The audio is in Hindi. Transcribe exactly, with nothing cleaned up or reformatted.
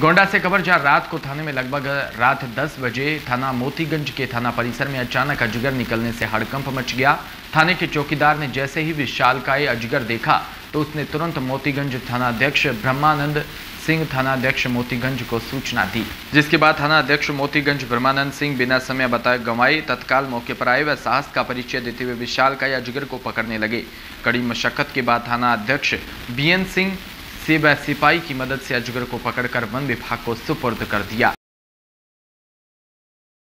गोंडा से खबर, जहां रात को थाने में लगभग रात दस बजे थाना मोतीगंज के थाना परिसर में अचानक अजगर निकलने से हड़कंप मच गया। थाने के चौकीदार ने जैसे ही विशालकाय अजगर देखा तो उसने तुरंत मोतीगंज थानाध्यक्ष ब्रह्मानंद सिंह थानाध्यक्ष मोतीगंज को सूचना दी, जिसके बाद थानाध्यक्ष मोतीगंज ब्रह्मानंद सिंह बिना समय बताए गंवाए तत्काल मौके पर आए व साहस का परिचय देते हुए विशालकाय अजगर को पकड़ने लगे। कड़ी मशक्कत के बाद थानाध्यक्ष बी एन सिंह सिपाही की मदद से अजगर को पकड़कर वन विभाग को सुपुर्द कर दिया।